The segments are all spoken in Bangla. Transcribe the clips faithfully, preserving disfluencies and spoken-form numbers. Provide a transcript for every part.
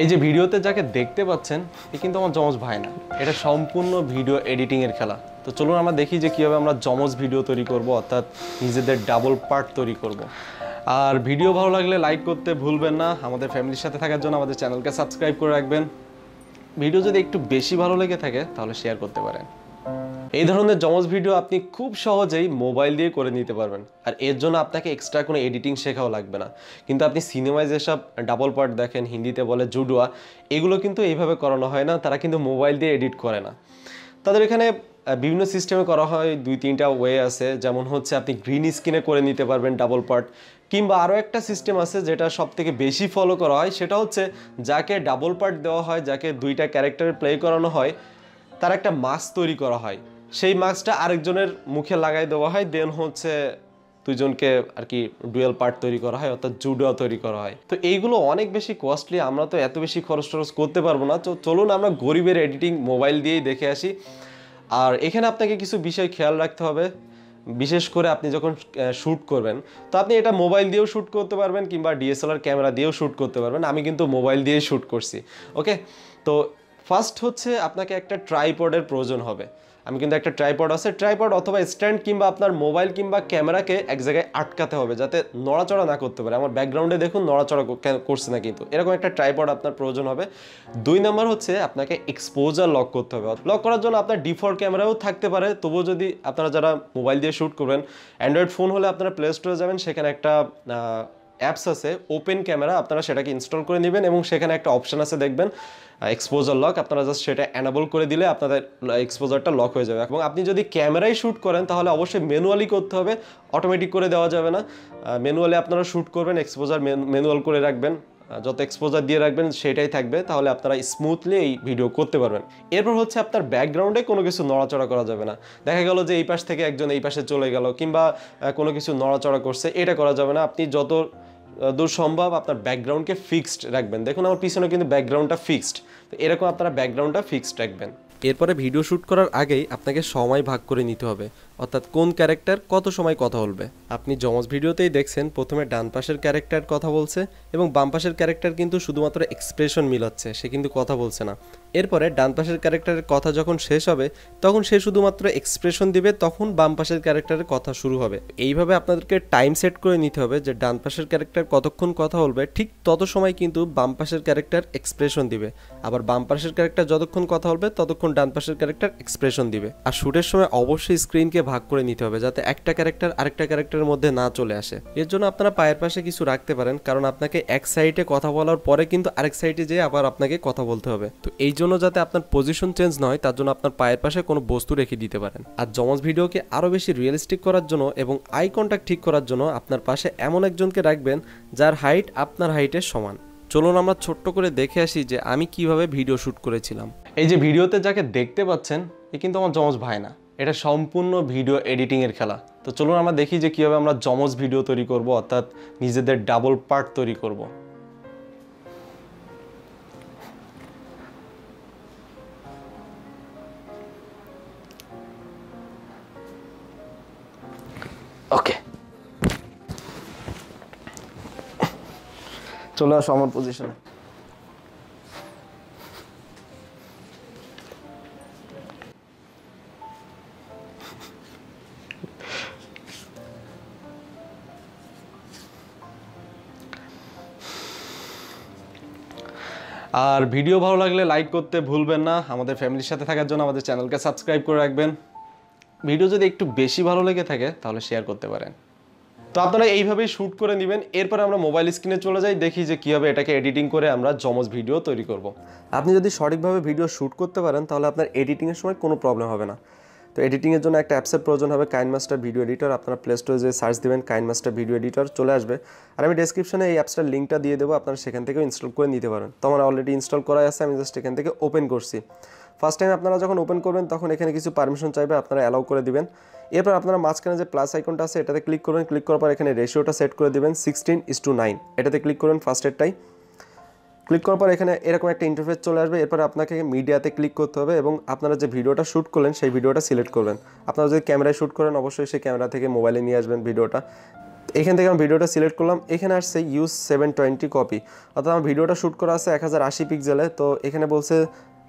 এই যে ভিডিওতে যাকে দেখতে পাচ্ছেন এ কিন্তু আমার জমজ ভাই না, এটা সম্পূর্ণ ভিডিও এডিটিং এর খেলা। তো চলুন আমরা দেখি যে কিভাবে আমরা জমজ ভিডিও তৈরি করব, অর্থাৎ নিজেদের ডাবল পার্ট তৈরি করব। আর ভিডিও ভালো লাগলে লাইক করতে ভুলবেন না, আমাদের ফ্যামিলির সাথে থাকার জন্য আমাদের চ্যানেলকে সাবস্ক্রাইব করে রাখবেন। ভিডিও যদি একটু বেশি ভালো লেগে থাকে তাহলে শেয়ার করতে পারেন। এই ধরনের জমজ ভিডিও আপনি খুব সহজেই মোবাইল দিয়ে করে নিতে পারবেন, আর এর জন্য আপনাকে এক্সট্রা কোনো এডিটিং শেখাও লাগবে না। কিন্তু আপনি সিনেমায় যেসব ডাবল পার্ট দেখেন, হিন্দিতে বলে জুডুয়া, এগুলো কিন্তু এইভাবে করানো হয় না, তারা কিন্তু মোবাইল দিয়ে এডিট করে না। তাদের এখানে বিভিন্ন সিস্টেমে করা হয়, দুই তিনটা ওয়ে আছে। যেমন হচ্ছে আপনি গ্রিন স্ক্রিনে করে নিতে পারবেন ডাবল পার্ট, কিংবা আরও একটা সিস্টেম আছে যেটা সব থেকে বেশি ফলো করা হয়, সেটা হচ্ছে যাকে ডাবল পার্ট দেওয়া হয়, যাকে দুইটা ক্যারেক্টার প্লে করানো হয়, তার একটা মাস্ক তৈরি করা হয়, সেই মাস্কটা আরেকজনের মুখে লাগাই দেওয়া হয়, দেন হচ্ছে দুজনকে আর কি ডুয়েল পার্ট তৈরি করা হয়, অর্থাৎ জুডুয়া তৈরি করা হয়। তো এইগুলো অনেক বেশি কস্টলি, আমরা তো এত বেশি খরচ টরচ করতে পারবো না। তো চলুন আমরা গরিবের এডিটিং মোবাইল দিয়েই দেখে আসি। আর এখানে আপনাকে কিছু বিষয় খেয়াল রাখতে হবে, বিশেষ করে আপনি যখন শ্যুট করবেন, তো আপনি এটা মোবাইল দিয়েও শ্যুট করতে পারবেন কিংবা ডিএসএলআর ক্যামেরা দিয়েও শ্যুট করতে পারবেন। আমি কিন্তু মোবাইল দিয়ে শ্যুট করছি। ওকে, তো ফার্স্ট হচ্ছে আপনাকে একটা ট্রাইপডের প্রয়োজন হবে। আমি কিন্তু একটা ট্রাইপড আছে, ট্রাইপড অথবা স্ট্যান্ড কিংবা আপনার মোবাইল কিংবা ক্যামেরাকে এক জায়গায় আটকাতে হবে যাতে নড়াচড়া না করতে পারে। আমার ব্যাকগ্রাউন্ডে দেখুন নড়াচড়া করছে না, কিন্তু এরকম একটা ট্রাইপড আপনার প্রয়োজন হবে। দুই নম্বর হচ্ছে আপনাকে এক্সপোজার লক করতে হবে। লক করার জন্য আপনার ডিফল্ট ক্যামেরাও থাকতে পারে, তবুও যদি আপনারা যারা মোবাইল দিয়ে শ্যুট করবেন, অ্যান্ড্রয়েড ফোন হলে আপনারা প্লে স্টোরে যাবেন, সেখানে একটা অ্যাপস আছে ওপেন ক্যামেরা, আপনারা সেটাকে ইনস্টল করে নেবেন এবং সেখানে একটা অপশান আছে দেখবেন এক্সপোজার লক, আপনারা জাস্ট সেটা অ্যানাবল করে দিলে আপনাদের এক্সপোজারটা লক হয়ে যাবে। এবং আপনি যদি ক্যামেরায় শ্যুট করেন তাহলে অবশ্যই ম্যানুয়ালি করতে হবে, অটোমেটিক করে দেওয়া যাবে না। ম্যানুয়ালি আপনারা শ্যুট করবেন, এক্সপোজার ম্যানুয়াল করে রাখবেন, যত এক্সপোজার দিয়ে রাখবেন সেটাই থাকবে, তাহলে আপনারা স্মুথলি এই ভিডিও করতে পারবেন। এরপর হচ্ছে আপনার ব্যাকগ্রাউন্ডে কোনো কিছু নড়াচড়া করা যাবে না। দেখা গেল যে এই পাশ থেকে একজন এই পাশে চলে গেল কিংবা কোনো কিছু নড়াচড়া করছে, এটা করা যাবে না। আপনি যত দূর সম্ভব আপনার ব্যাকগ্রাউন্ডকে ফিক্সড রাখবেন। দেখুন আমার পিছনে কিন্তু ব্যাকগ্রাউন্ডটা ফিক্সড, তো এরকম আপনারা ব্যাকগ্রাউন্ডটা ফিক্সড রাখবেন। এরপরে ভিডিও শ্যুট করার আগেই আপনাকে সময় ভাগ করে নিতে হবে, অর্থাৎ কোন ক্যারেক্টার কত সময় কথা বলবে। আপনি জমজ ভিডিওতেই দেখছেন প্রথমে ডান পাশের ক্যারেক্টার কথা বলছে এবং বাম পাশের ক্যারেক্টার কিন্তু শুধুমাত্র এক্সপ্রেশন মিলাচ্ছে, সে কিন্তু কথা বলছে না। এরপরে ডান পাশের ক্যারেক্টারের কথা যখন শেষ হবে তখন সে শুধুমাত্র এক্সপ্রেশন দিবে, তখন বাম পাশের ক্যারেক্টারের কথা শুরু হবে। এইভাবে আপনাদেরকে টাইম সেট করে নিতে হবে যে ডান পাশের ক্যারেক্টার কতক্ষণ কথা বলবে, ঠিক তত সময় কিন্তু বাম পাশের ক্যারেক্টার এক্সপ্রেশন দিবে, আবার বাম পাশের ক্যারেক্টার যতক্ষণ কথা বলবে ততক্ষণ ডান পাশের ক্যারেক্টার এক্সপ্রেশন দিবে। আর শ্যুটের সময় অবশ্যই স্ক্রিনকে ভাগ করে নিতে হবে যাতে একটা ক্যারেক্টার আরেকটা ক্যারেক্টারের মধ্যে না চলে আসে। এর জন্য আপনারা পায়ের পাশে কিছু রাখতে পারেন, কারণ আপনাকে এক সাইডে কথা বলার পরে কিন্তু আরেক সাইডে যেয়ে আবার আপনাকে কথা বলতে হবে। তো এই জন্য যাতে আপনার পজিশন চেঞ্জ না হয় তার জন্য আপনার পায়ের পাশে কোনো বস্তু রেখে দিতে পারেন। আর জমজ ভিডিওকে আরও বেশি রিয়েলিস্টিক করার জন্য এবং আই কন্ট্যাক্ট ঠিক করার জন্য আপনার পাশে এমন একজনকে রাখবেন যার হাইট আপনার হাইটের সমান। চলুন আমরা ছোট্ট করে দেখে আসি যে আমি কিভাবে ভিডিও শ্যুট করেছিলাম। এই যে ভিডিওতে যাকে দেখতে পাচ্ছেন এ কিন্তু আমার জমজ ভাই না, এটা সম্পূর্ণ ভিডিও এডিটিংয়ের খেলা। তো চলুন আমরা দেখি যে কীভাবে আমরা জমজ ভিডিও তৈরি করব, অর্থাৎ নিজেদের ডাবল পার্ট তৈরি করব। ওকে, চলে আসো আমার পজিশনে। আর ভিডিও ভালো লাগলে লাইক করতে ভুলবেন না, আমাদের ফ্যামিলির সাথে থাকার জন্য আমাদের চ্যানেলকে সাবস্ক্রাইব করে রাখবেন। ভিডিও যদি একটু বেশি ভালো লেগে থাকে তাহলে শেয়ার করতে পারেন। তো আপনারা এইভাবেই শ্যুট করে নেবেন। এরপর আমরা মোবাইল স্ক্রিনে চলে যাই, দেখি যে কীভাবে এটাকে এডিটিং করে আমরা জমজ ভিডিও তৈরি করব। আপনি যদি সঠিকভাবে ভিডিও শ্যুট করতে পারেন তাহলে আপনার এডিটিংয়ের সময় কোনো প্রবলেম হবে না। তো এডিটিংয়ের জন্য একটা অ্যাপসের প্রয়োজন হবে, কাইনমাস্টার ভিডিও এডিটর। আপনারা প্লে স্টোরে যে সার্চ দেবেন কাইনমাস্টার ভিডিও এডিটর চলে আসবে, আর আমি ডেসক্রিপশনে এই অ্যাপসটার লিঙ্কটা দিয়ে দেবো, আপনারা সেখান থেকেও ইনস্টল করে নিতে পারেন। তো আমার অলরেডি ইনস্টল করা আছে, আমি জাস্ট এখান থেকে ওপেন করছি। ফার্স্ট টাইম আপনারা যখন ওপেন করবেন তখন এখানে কিছু পারমিশন চাইবে, আপনারা অ্যালাউ করে দেবেন। এরপর আপনারা মাঝখানে যে প্লাস আইকনটা আছে এটাতে ক্লিক করবেন, ক্লিক করার পর এখানে রেশিওটা সেট করে দেবেন সিক্সটিন ইস টু নাইন এটাতে ক্লিক করবেন। ফার্স্টেরটাই ক্লিক করার পর এখানে এরকম একটা ইন্টারফেস চলে আসবে। এরপর আপনাকে মিডিয়াতে ক্লিক করতে হবে এবং আপনারা যে ভিডিওটা শ্যুট করলেন সেই ভিডিওটা সিলেক্ট করবেন। আপনারা যদি ক্যামেরায় শ্যুট করেন অবশ্যই সেই ক্যামেরা থেকে মোবাইলে নিয়ে আসবেন ভিডিওটা। एखान থেকে আমি ভিডিওটা সিলেক্ট করলাম এখানে আসছে ইউজ सेवन ट्वेंटी কপি অর্থাৎ আমার ভিডিওটা শুট করা আছে टेन एटी পিক্সেলে তো এখানে বলছে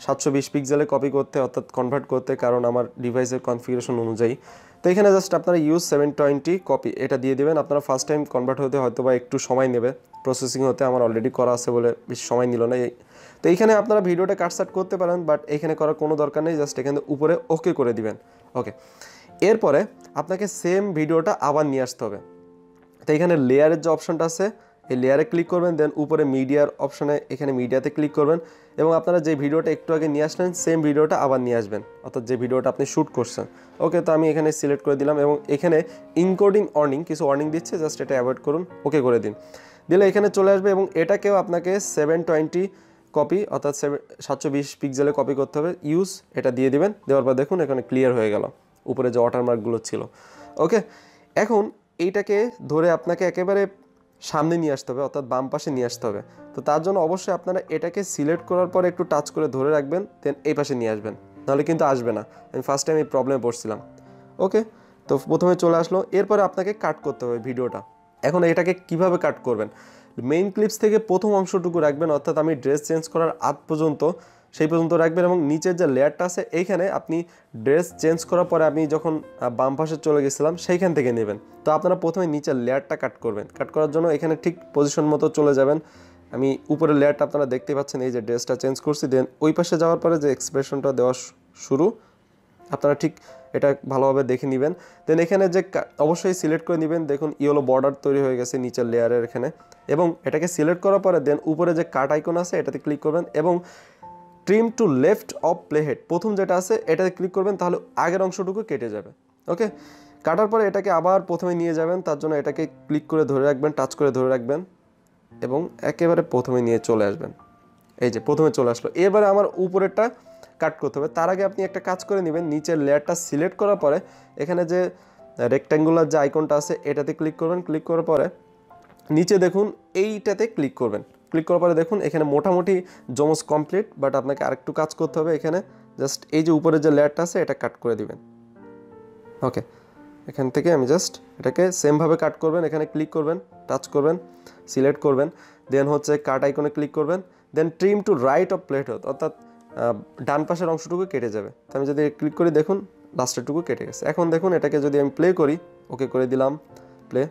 सेवन ट्वेंटी পিক্সেলে কপি করতে অর্থাৎ কনভার্ট করতে কারণ আমার ডিভাইসের কনফিগারেশন অনুযায়ী তো এখানে জাস্ট আপনারা ইউজ सेवन ट्वेंटी কপি এটা দিয়ে দিবেন আপনারা ফার্স্ট টাইম কনভার্ট হতে হয়তোবা একটু সময় নেবে প্রসেসিং হতে আমার অলরেডি করা আছে বলে বেশি সময় নিল না তো এখানে আপনারা ভিডিওটা কাটসাট করতে পারেন বাট এখানে করার কোনো দরকার নেই জাস্ট এখানে উপরে ওকে করে দিবেন ওকে এরপরে আপনাকে সেম ভিডিওটা আবার নিয়ে আসতে হবে तो ये लेयारे जो अपशनटा आछे लेयारे क्लिक करबें दें ऊपर मीडियार अपशने एखाने मीडियाते क्लिक करबें एबं आपनारा जे भिडियोटा एकटू आगे निये आसलें सेम भिडियोटा आबार निये आसबें अर्थात जे भिडियोटा आपनि शूट करछेन ओके तो आमि एखाने सिलेक्ट करे दिलाम एबं एखाने इनकोडिंग वार्निंग किछु वार्निंग दिच्छे जस्ट एटा अवॉइड करुन ओके करे दिन दिले एखाने चले आसबे एबं एटाकेओ आपनाके सेवन ट्वेंटी कपि अर्थात सेवन ट्वेंटी पिक्सेले कपि करते होबे यूज एटा दिये दिबेन देওয়ার पर देखुन एखाने क्लियर हये गेल ऊपर जे वाटरमार्कगुलो छिलो ओके एखन এইটাকে ধরে আপনাকে একেবারে সামনে নিয়ে আসতে হবে অর্থাৎ বাম পাশে নিয়ে আসতে হবে তো তার জন্য অবশ্যই আপনারা এটাকে সিলেক্ট করার পরে একটু টাচ করে ধরে রাখবেন দেন এই পাশে নিয়ে আসবেন নাহলে কিন্তু আসবে না আমি ফার্স্ট টাইম এই প্রবলেমে পড়ছিলাম ওকে তো প্রথমে চলে আসলো এরপর আপনাকে কাট করতে হবে ভিডিওটা এখন এটাকে কিভাবে কাট করবেন মেইন ক্লিপস থেকে প্রথম অংশটুকু রাখবেন অর্থাৎ আমি ড্রেস চেঞ্জ করার আগ পর্যন্ত সেই পর্যন্ত রাখবেন এবং নিচের যে লেয়ারটা আছে এইখানে আপনি ড্রেস চেঞ্জ করার পরে আমি যখন বাম পাশে চলে গেছিলাম সেইখান থেকে নেবেন তো আপনারা প্রথমে নিচের লেয়ারটা কাট করবেন কাট করার জন্য এখানে ঠিক পজিশন মতো চলে যাবেন আমি উপরের লেয়ারটা আপনারা দেখতে পাচ্ছেন এই যে ড্রেসটা চেঞ্জ করছি দেন ওই পাশে যাওয়ার পরে যে এক্সপ্রেশনটা দেওয়া শুরু আপনারা ঠিক এটা ভালোভাবে দেখে নেবেন দেন এখানে যে অবশ্যই সিলেক্ট করে নেবেন দেখুন ইয়েলো বর্ডার তৈরি হয়ে গেছে নিচের লেয়ারের এখানে এবং এটাকে সিলেক্ট করার পরে দেন উপরে যে কাট আইকন আছে এটাতে ক্লিক করবেন এবং trim to left of playhead प्रथम जेटा आछे क्लिक करबेन ताहले आगेर अंशटुकु केटे जाबे ओके काटार पर एटाके आबार प्रथमे निये जाबेन तार जोन्नो एटाके क्लिक करे धरे राखबेन टाच करे धरे राखबेन एबं एकेबारे प्रथमे निये चले आसबेन एई जे प्रथमे चले आसलो एबारे आमार उपरेरटा काट करते होबे तार आगे आपनि एकटा काज करे नेबेन निचेर लेयारटा सिलेक्ट करार परे एखाने जे रेक्टैंगुलार जे आइकनटा आछे एटाते क्लिक करबेन क्लिक करार परे निचे देखुन एइटाते क्लिक करबेन क्लिक करार पर देखुन एखाने मोटामुटी जमज कमप्लीट बाट आपनाके आरेकटू काज करते होबे एखाने जस्ट एइ जे उपरे जे लेयारटा आछे एटा काट करे दिबेन ओके एखान थेके आमि जस्ट एटाके सेम भावे काट करबेन एखाने क्लिक करबेन टाच करबेन सिलेक्ट करबेन देन होच्छे काट आइकने क्लिक करबेन then trim to right of playhead अर्थात डान पाशेर अंशटुकु केटे जाबे तो आमि जोदि क्लिक करि देखुन लास्टेरटुकु केटे गेछे एखन देखुन एटाके जोदि आमि प्ले करि ओके करे दिलाम प्ले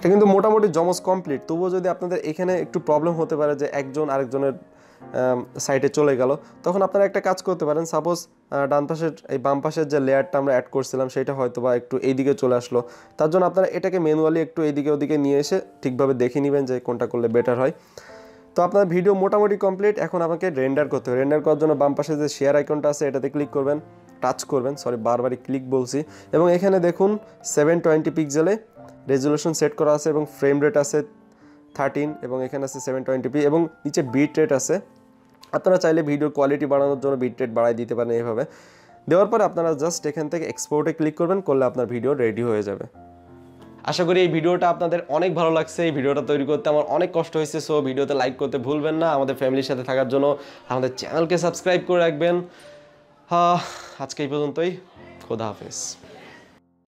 এটা কিন্তু মোটামুটি জমজ কমপ্লিট তবুও যদি আপনাদের এখানে একটু প্রবলেম হতে পারে যে একজন আরেকজনের সাইটে চলে গেল তখন আপনারা একটা কাজ করতে পারেন সাপোজ ডান পাশের এই বাম পাশের যে লেয়ারটা আমরা অ্যাড করছিলাম সেটা হয়তোবা একটু এইদিকে চলে আসলো তার জন্য আপনারা এটাকে ম্যানুয়ালি একটু এইদিকে ওদিকে নিয়ে এসে ঠিকভাবে দেখে নেবেন যে কোনটা করলে বেটার হয় তো আপনার ভিডিও মোটামুটি কমপ্লিট এখন আমাকে রেন্ডার করতে হবে রেন্ডার করার জন্য বাম পাশে যে শেয়ার আইকনটা আছে এটাতে ক্লিক করবেন টাচ করবেন সরি বারবারই ক্লিক বলছি এবং এখানে দেখুন सेवन ट्वेंटी পিক্সেলে रेजुलेशन सेट करा आछे एबं फ्रेम रेट आछे थार्टीन एबं एखाने आछे सेवन ट्वेंटी पी एबं नीचे बीट रेट आछे आपनारा चाइले भिडियोर क्वालिटी बाड़ानोर जोन्नो बीट रेट बाड़ाय दिते पारेन एइभावे देওয়ার पर आपनारा जस्ट एखान थेके एक्सपोर्टे क्लिक करबेन करले आपनार भिडियो रेडी हये जाबे आशा करी भिडियोटा आपनादेर अनेक भालो लागछे एइ भिडियोटा तैरि करते आमार अनेक कष्ट हयेछे सो भिडियोते लाइक करते भुलबेन ना आमादेर फैमिलिर साथे थाकार जोन्नो आमादेर चैनलके सबस्क्राइब करे राखबेन आज के एइ पर्यन्तই खुदा हाफेज।